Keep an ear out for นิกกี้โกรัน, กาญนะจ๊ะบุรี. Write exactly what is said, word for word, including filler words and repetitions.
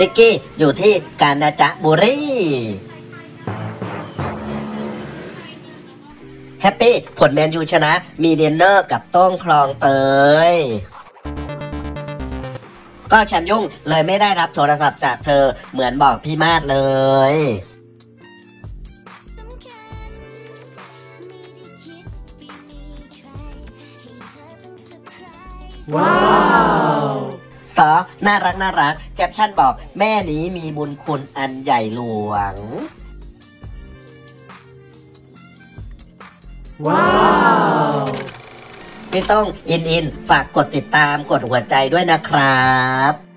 นิกกี้อยู่ที่กาญจนบุรีแฮปปี้ผลแมนยูชนะมีเดนเนอร์กับโต้งคลองเตยก็ฉันยุ่งเลยไม่ได้รับโทรศัพท์จากเธอเหมือนบอกพี่มาดเลยว้าวสอน่ารักน่ารักแคปชั่นบอกแม่นี้มีบุญคุณอันใหญ่หลวงว้าวไม่ต้องอินอินฝากกดติดตามกดหัวใจด้วยนะครับ